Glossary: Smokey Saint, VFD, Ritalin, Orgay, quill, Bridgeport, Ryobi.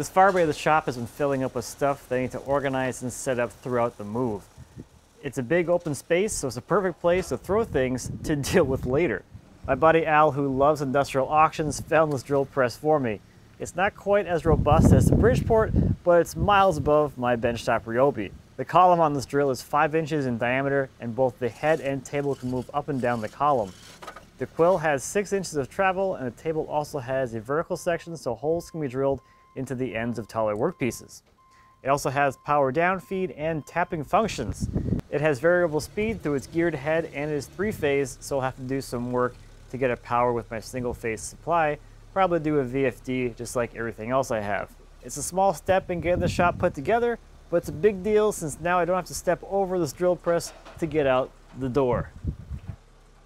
This far bay of the shop has been filling up with stuff that I need to organize and set up throughout the move. It's a big open space, so it's a perfect place to throw things to deal with later. My buddy Al, who loves industrial auctions, found this drill press for me. It's not quite as robust as the Bridgeport, but it's miles above my benchtop Ryobi. The column on this drill is 5 inches in diameter, and both the head and table can move up and down the column. The quill has 6 inches of travel, and the table also has a vertical section so holes can be drilled into the ends of taller workpieces. It also has power down feed and tapping functions. It has variable speed through its geared head, and it is 3-phase, so I'll have to do some work to get it power with my single-phase supply, probably do a VFD just like everything else I have. It's a small step in getting the shop put together, but it's a big deal since now I don't have to step over this drill press to get out the door.